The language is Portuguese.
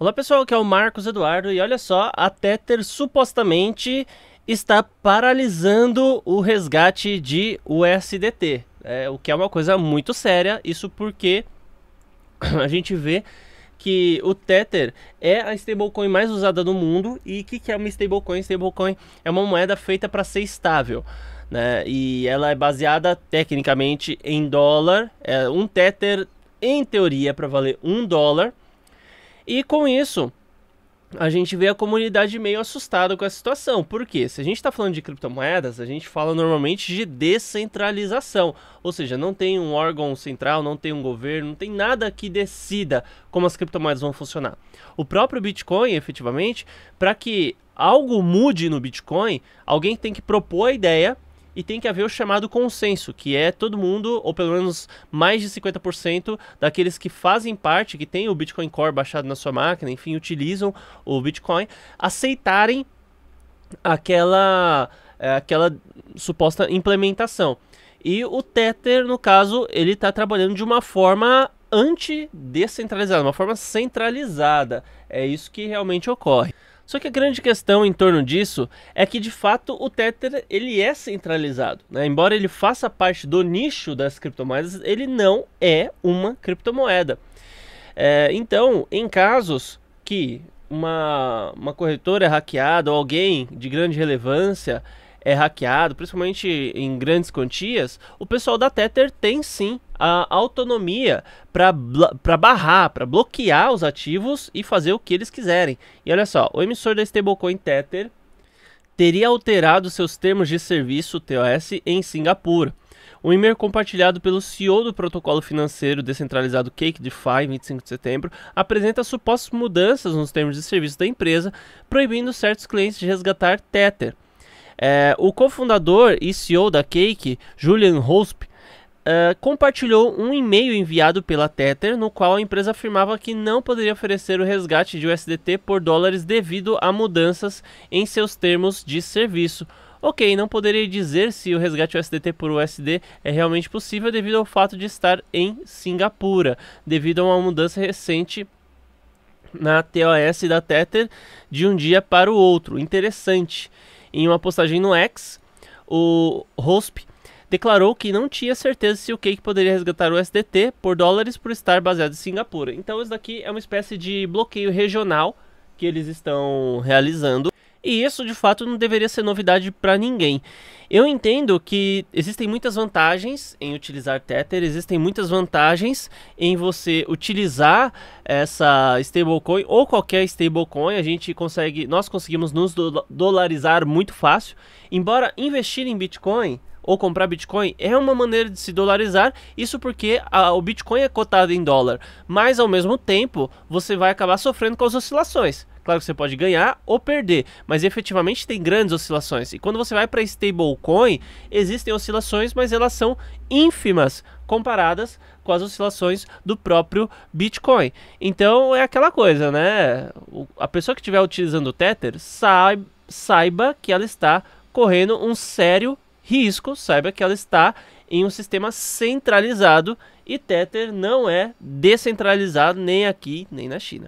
Olá pessoal, aqui é o Marcos Eduardo e olha só, a Tether supostamente está paralisando o resgate de USDT, o que é uma coisa muito séria, isso porque a gente vê que o Tether é a stablecoin mais usada do mundo. E o que é uma stablecoin? Stablecoin é uma moeda feita para ser estável, né? E ela é baseada tecnicamente em dólar, um Tether em teoria é para valer $1. E com isso, a gente vê a comunidade meio assustada com essa situação. Por quê? Se a gente está falando de criptomoedas, a gente fala normalmente de descentralização. Ou seja, não tem um órgão central, não tem um governo, não tem nada que decida como as criptomoedas vão funcionar. O próprio Bitcoin, efetivamente, para que algo mude no Bitcoin, alguém tem que propor a ideia e tem que haver o chamado consenso, que é todo mundo, ou pelo menos mais de 50% daqueles que fazem parte, que tem o Bitcoin Core baixado na sua máquina, enfim, utilizam o Bitcoin, aceitarem aquela suposta implementação. E o Tether, no caso, ele está trabalhando de uma forma anti-descentralizada, uma forma centralizada. É isso que realmente ocorre. Só que a grande questão em torno disso é que, de fato, o Tether ele é centralizado, né? Embora ele faça parte do nicho das criptomoedas, ele não é uma criptomoeda. Então, em casos que uma corretora é hackeada ou alguém de grande relevância é hackeado, principalmente em grandes quantias, o pessoal da Tether tem sim a autonomia para barrar, para bloquear os ativos e fazer o que eles quiserem. E olha só, o emissor da stablecoin Tether teria alterado seus termos de serviço ToS em Singapura. Um e-mail compartilhado pelo CEO do protocolo financeiro descentralizado Cake DeFi, 25 de setembro, apresenta supostas mudanças nos termos de serviço da empresa, proibindo certos clientes de resgatar Tether. O cofundador e CEO da Cake, Julian Hosp, compartilhou um e-mail enviado pela Tether, no qual a empresa afirmava que não poderia oferecer o resgate de USDT por dólares devido a mudanças em seus termos de serviço. Ok, não poderia dizer se o resgate USDT por USD é realmente possível devido ao fato de estar em Singapura, devido a uma mudança recente na ToS da Tether de um dia para o outro. Interessante. Em uma postagem no X, o Hosp declarou que não tinha certeza se o Cake poderia resgatar o USDT por dólares por estar baseado em Singapura. Então isso daqui é uma espécie de bloqueio regional que eles estão realizando. E isso de fato não deveria ser novidade para ninguém. Eu entendo que existem muitas vantagens em utilizar Tether, existem muitas vantagens em você utilizar essa stablecoin ou qualquer stablecoin. A gente consegue, nós conseguimos nos dolarizar muito fácil, embora investir em Bitcoin ou comprar Bitcoin é uma maneira de se dolarizar, isso porque o Bitcoin é cotado em dólar, mas ao mesmo tempo você vai acabar sofrendo com as oscilações. Claro que você pode ganhar ou perder, mas efetivamente tem grandes oscilações. E quando você vai para stablecoin, existem oscilações, mas elas são ínfimas comparadas com as oscilações do próprio Bitcoin. Então é aquela coisa, né? A pessoa que estiver utilizando o Tether saiba que ela está correndo um sério risco, saiba que ela está em um sistema centralizado e Tether não é descentralizado nem aqui, nem na China.